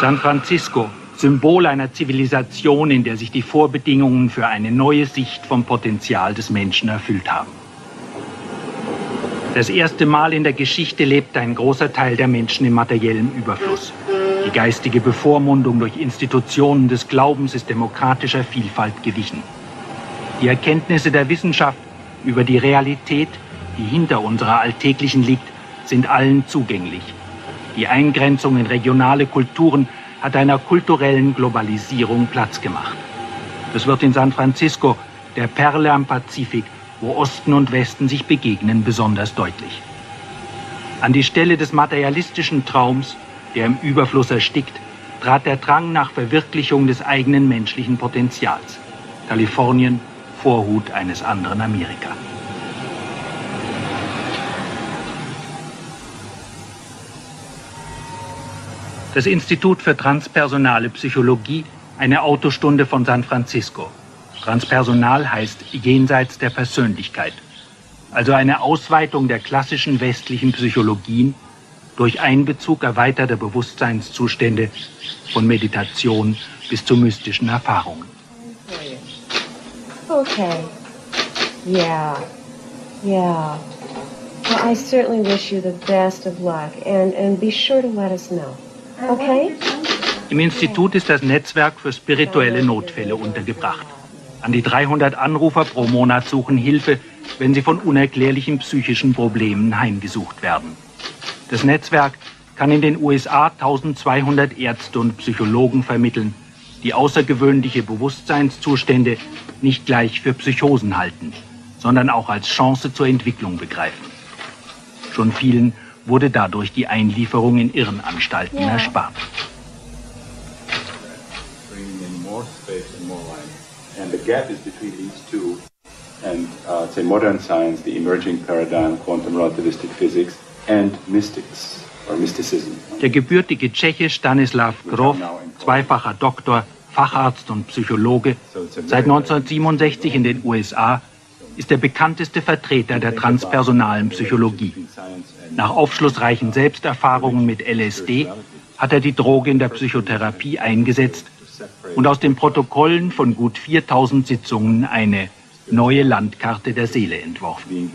San Francisco, Symbol einer Zivilisation, in der sich die Vorbedingungen für eine neue Sicht vom Potenzial des Menschen erfüllt haben. Das erste Mal in der Geschichte lebt ein großer Teil der Menschen im materiellen Überfluss. Die geistige Bevormundung durch Institutionen des Glaubens ist demokratischer Vielfalt gewichen. Die Erkenntnisse der Wissenschaft über die Realität, die hinter unserer alltäglichen liegt, sind allen zugänglich. Die Eingrenzung in regionale Kulturen hat einer kulturellen Globalisierung Platz gemacht. Es wird in San Francisco, der Perle am Pazifik, wo Osten und Westen sich begegnen, besonders deutlich. An die Stelle des materialistischen Traums, der im Überfluss erstickt, trat der Drang nach Verwirklichung des eigenen menschlichen Potenzials. Kalifornien, Vorhut eines anderen Amerika. Das Institut für Transpersonale Psychologie, eine Autostunde von San Francisco. Transpersonal heißt jenseits der Persönlichkeit, also eine Ausweitung der klassischen westlichen Psychologien durch Einbezug erweiterter Bewusstseinszustände von Meditation bis zu mystischen Erfahrungen. Okay. Yeah. Yeah. Well, I certainly wish you the best of luck and be sure to let us know. Okay? Im Institut ist das Netzwerk für spirituelle Notfälle untergebracht. An die 300 Anrufer pro Monat suchen Hilfe, wenn sie von unerklärlichen psychischen Problemen heimgesucht werden. Das Netzwerk kann in den USA 1200 Ärzte und Psychologen vermitteln, die außergewöhnliche Bewusstseinszustände nicht gleich für Psychosen halten, sondern auch als Chance zur Entwicklung begreifen. Schon vielen wurde dadurch die Einlieferung in Irrenanstalten erspart. And the gap is between these two and, say, modern science, the emerging paradigm, quantum relativistic physics and mystics or mysticism. Der gebürtige Tscheche Stanislav Grof, zweifacher Doktor, Facharzt und Psychologe, seit 1967 in den USA, ist der bekannteste Vertreter der transpersonalen Psychologie. Nach aufschlussreichen Selbsterfahrungen mit LSD hat er die Droge in der Psychotherapie eingesetzt und aus den Protokollen von gut 4000 Sitzungen eine neue Landkarte der Seele entworfen.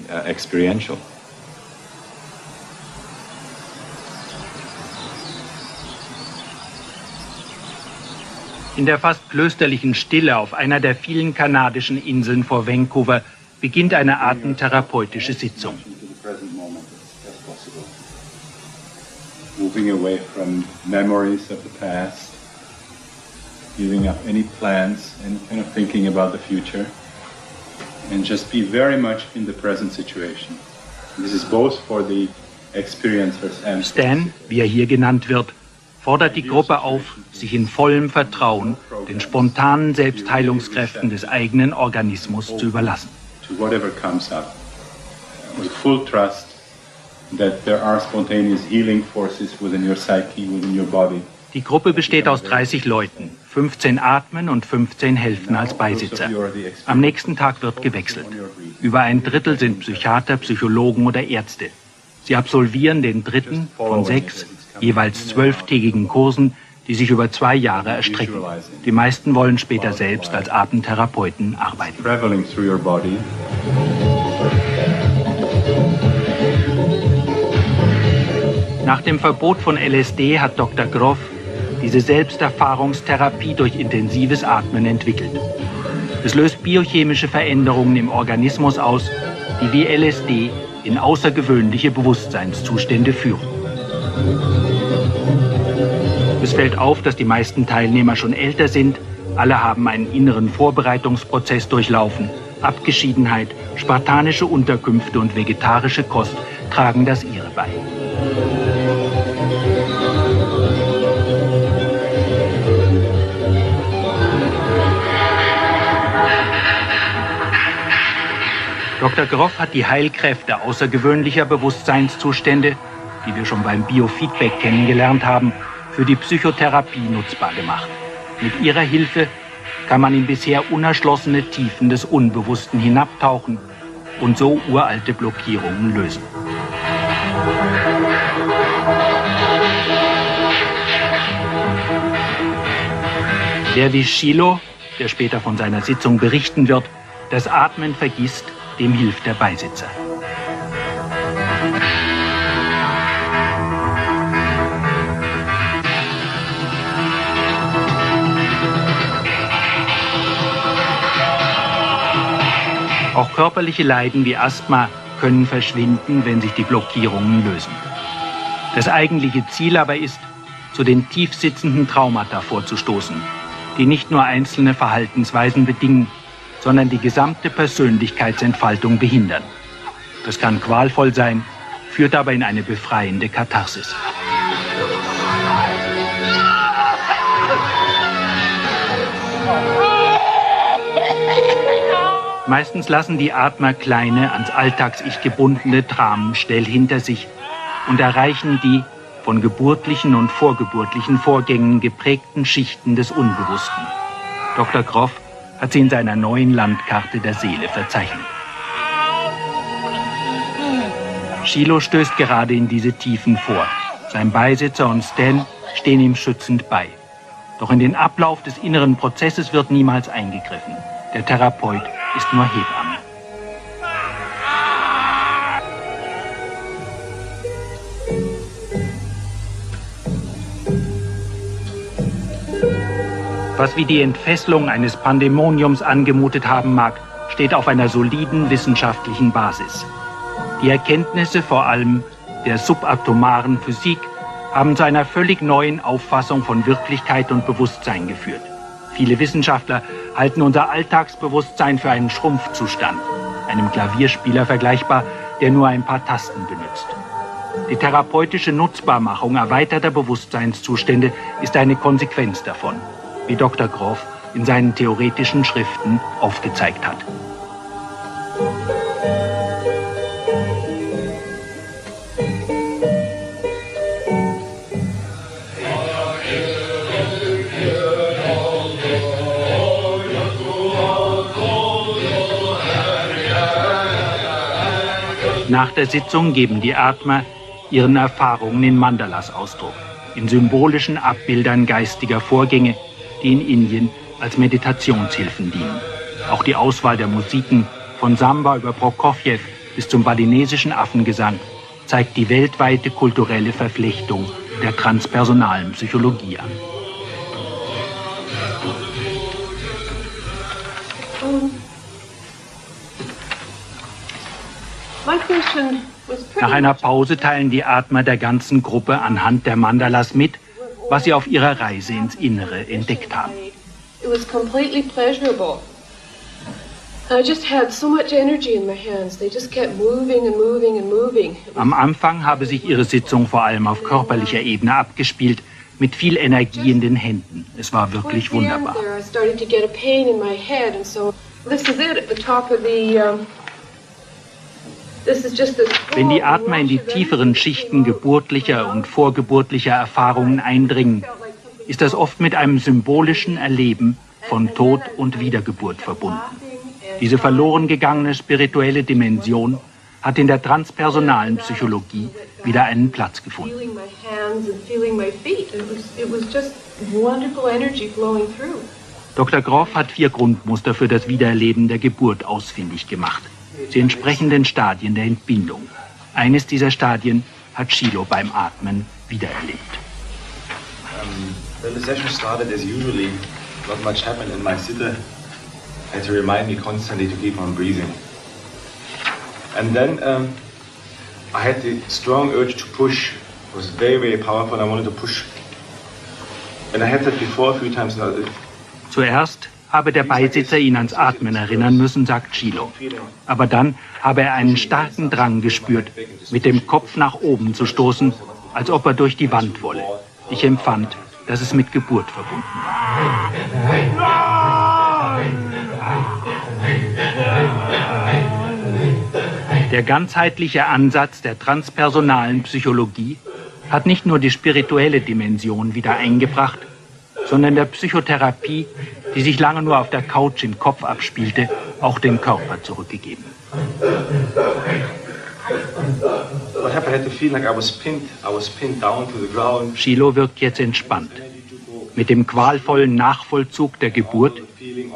In der fast klösterlichen Stille auf einer der vielen kanadischen Inseln vor Vancouver beginnt eine atemtherapeutische Sitzung. Moving away from memories of the past. Giving up any plans and kind of thinking about the future and just be very much in the present situation. This is both for the experiencers and Stan, wie er hier genannt wird, fordert die Gruppe auf, sich in vollem Vertrauen den spontanen Selbstheilungskräften des eigenen Organismus zu überlassen. To whatever comes up, with full trust that there are spontaneous healing forces within your psyche, within your body. Die Gruppe besteht aus 30 Leuten, 15 atmen und 15 helfen als Beisitzer. Am nächsten Tag wird gewechselt. Über ein Drittel sind Psychiater, Psychologen oder Ärzte. Sie absolvieren den dritten von 6 jeweils 12-tägigen Kursen, die sich über 2 Jahre erstrecken. Die meisten wollen später selbst als Atemtherapeuten arbeiten. Nach dem Verbot von LSD hat Dr. Grof diese Selbsterfahrungstherapie durch intensives Atmen entwickelt. Es löst biochemische Veränderungen im Organismus aus, die wie LSD in außergewöhnliche Bewusstseinszustände führen. Es fällt auf, dass die meisten Teilnehmer schon älter sind, alle haben einen inneren Vorbereitungsprozess durchlaufen. Abgeschiedenheit, spartanische Unterkünfte und vegetarische Kost tragen das ihre bei. Dr. Grof hat die Heilkräfte außergewöhnlicher Bewusstseinszustände, die wir schon beim Biofeedback kennengelernt haben, für die Psychotherapie nutzbar gemacht. Mit ihrer Hilfe kann man in bisher unerschlossene Tiefen des Unbewussten hinabtauchen und so uralte Blockierungen lösen. Der wie Shiloh, der später von seiner Sitzung berichten wird, das Atmen vergisst, dem hilft der Beisitzer. Auch körperliche Leiden wie Asthma können verschwinden, wenn sich die Blockierungen lösen. Das eigentliche Ziel aber ist, zu den tief sitzenden Traumata vorzustoßen, die nicht nur einzelne Verhaltensweisen bedingen, sondern die gesamte Persönlichkeitsentfaltung behindern. Das kann qualvoll sein, führt aber in eine befreiende Katharsis. Meistens lassen die Atmer kleine, ans Alltags-Ich gebundene Dramen schnell hinter sich und erreichen die von geburtlichen und vorgeburtlichen Vorgängen geprägten Schichten des Unbewussten. Dr. Grof hat sie in seiner neuen Landkarte der Seele verzeichnet. Shiloh stößt gerade in diese Tiefen vor. Sein Beisitzer und Stan stehen ihm schützend bei. Doch in den Ablauf des inneren Prozesses wird niemals eingegriffen. Der Therapeut ist nur Hebamme. Was wie die Entfesselung eines Pandemoniums angemutet haben mag, steht auf einer soliden wissenschaftlichen Basis. Die Erkenntnisse vor allem der subatomaren Physik haben zu einer völlig neuen Auffassung von Wirklichkeit und Bewusstsein geführt. Viele Wissenschaftler halten unser Alltagsbewusstsein für einen Schrumpfzustand, einem Klavierspieler vergleichbar, der nur ein paar Tasten benutzt. Die therapeutische Nutzbarmachung erweiterter Bewusstseinszustände ist eine Konsequenz davon, wie Dr. Grof in seinen theoretischen Schriften aufgezeigt hat. Nach der Sitzung geben die Atmer ihren Erfahrungen in Mandalas Ausdruck, in symbolischen Abbildern geistiger Vorgänge, die in Indien als Meditationshilfen dienen. Auch die Auswahl der Musiken, von Samba über Prokofjew bis zum balinesischen Affengesang, zeigt die weltweite kulturelle Verflechtung der transpersonalen Psychologie an. Nach einer Pause teilen die Atmer der ganzen Gruppe anhand der Mandalas mit, was sie auf ihrer Reise ins Innere entdeckt haben. Am Anfang habe sich ihre Sitzung vor allem auf körperlicher Ebene abgespielt, mit viel Energie in den Händen. Es war wirklich wunderbar. Wenn die Atmer in die tieferen Schichten geburtlicher und vorgeburtlicher Erfahrungen eindringen, ist das oft mit einem symbolischen Erleben von Tod und Wiedergeburt verbunden. Diese verloren gegangene spirituelle Dimension hat in der transpersonalen Psychologie wieder einen Platz gefunden. Dr. Grof hat 4 Grundmuster für das Wiedererleben der Geburt ausfindig gemacht. Die entsprechenden Stadien der Entbindung. Eines dieser Stadien hat Shiloh beim Atmen wiedererlebt. The session started as usually. Not much happened in my sitter. I had to remind me constantly to keep on breathing. And then I had the strong urge to push. It was very, very powerful. I wanted to push. And I had that before a few times now. Zuerst habe der Beisitzer ihn ans Atmen erinnern müssen, sagt Shiloh. Aber dann habe er einen starken Drang gespürt, mit dem Kopf nach oben zu stoßen, als ob er durch die Wand wolle. Ich empfand, dass es mit Geburt verbunden war. Der ganzheitliche Ansatz der transpersonalen Psychologie hat nicht nur die spirituelle Dimension wieder eingebracht, sondern der Psychotherapie, die sich lange nur auf der Couch im Kopf abspielte, auch den Körper zurückgegeben. Shiloh wirkt jetzt entspannt. Mit dem qualvollen Nachvollzug der Geburt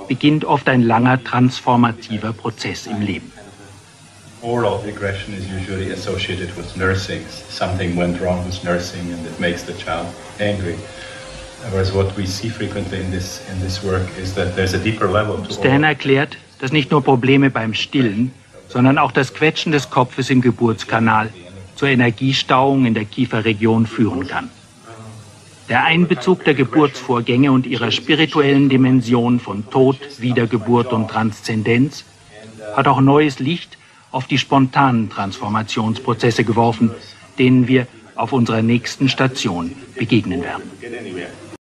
beginnt oft ein langer transformativer Prozess im Leben. Oral regression is usually associated with nursing. Something went wrong with nursing and it makes the child angry. Whereas what we see frequently in this work is that there's a deeper level to. Stan erklärt, dass nicht nur Probleme beim Stillen, sondern auch das Quetschen des Kopfes im Geburtskanal zur Energiestauung in der Kieferregion führen kann. Der Einbezug der Geburtsvorgänge und ihrer spirituellen Dimension von Tod, Wiedergeburt und Transzendenz hat auch neues Licht auf die spontanen Transformationsprozesse geworfen, denen wir auf unserer nächsten Station begegnen werden.